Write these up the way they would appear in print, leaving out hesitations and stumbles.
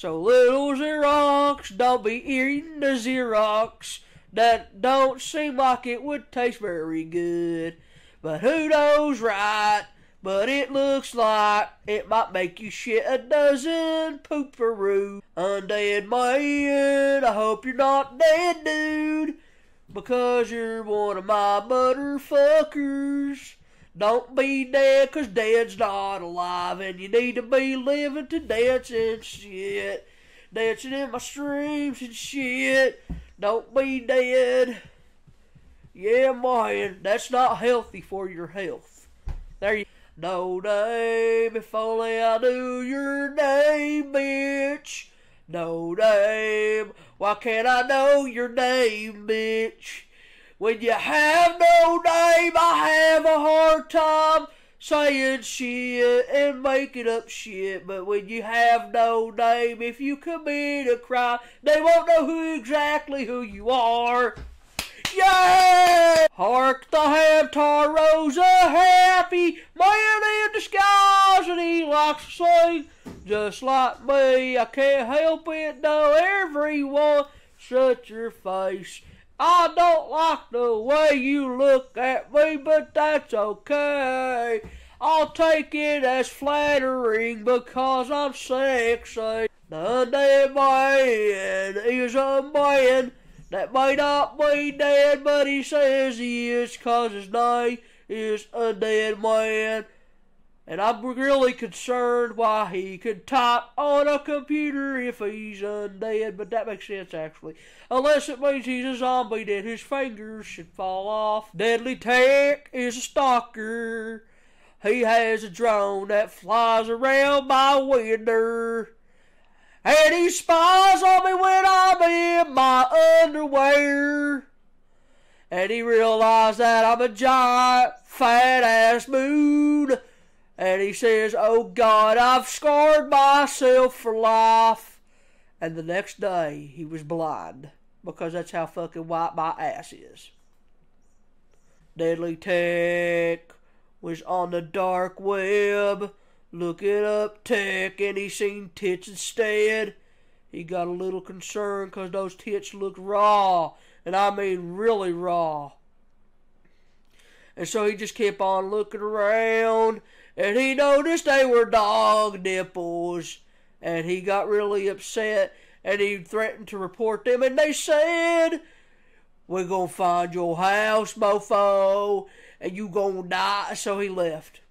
So little Xerox, don't be eating the Xerox. That don't seem like it would taste very good. But who knows, right? But it looks like it might make you shit a dozen pooparoo. Undead man, I hope you're not dead, dude, because you're one of my motherfuckers. Don't be dead, cause dead's not alive, and you need to be living to dance and shit. Dancing in my streams and shit. Don't be dead. Yeah, man, that's not healthy for your health. There you go. No name, if only I knew your name, bitch. No name, why can't I know your name, bitch? When you have no name, I have a hard time saying shit and making up shit. But when you have no name, if you commit a crime, they won't know who exactly who you are. Yay! Hark the Hamtaro's a happy man in disguise, and he likes to sing just like me. I can't help it though, everyone, shut your face. I don't like the way you look at me, but that's okay. I'll take it as flattering because I'm sexy. The undead man is a man that may not be dead, but he says he is, cause his name is Undead Man. And I'm really concerned why he could type on a computer if he's undead, but that makes sense actually. Unless it means he's a zombie, then his fingers should fall off. Deadly Tech is a stalker. He has a drone that flies around my window. And he spies on me when I'm in my underwear. And he realizes that I'm a giant, fat-ass moon. And he says, oh God, I've scarred myself for life. And the next day, he was blind. Because that's how fucking white my ass is. Deadly Tech was on the dark web. Looking up tech, and he seen tits instead. He got a little concerned because those tits looked raw, and I mean really raw. And so he just kept on looking around, and he noticed they were dog nipples, and he got really upset, and he threatened to report them, and they said, we're gonna find your house, mofo, and you gonna die. So he left.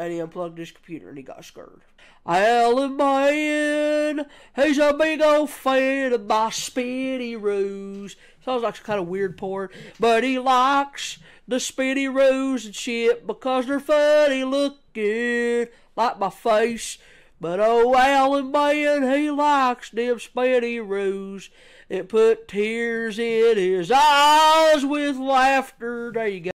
And he unplugged his computer and he got scared. Allan man, he's a big old fan of my spitty roos. Sounds like some kind of weird porn. But he likes the spitty roos and shit because they're funny looking. Like my face. But oh, Allan man, he likes them spitty roos. It put tears in his eyes with laughter. There you go.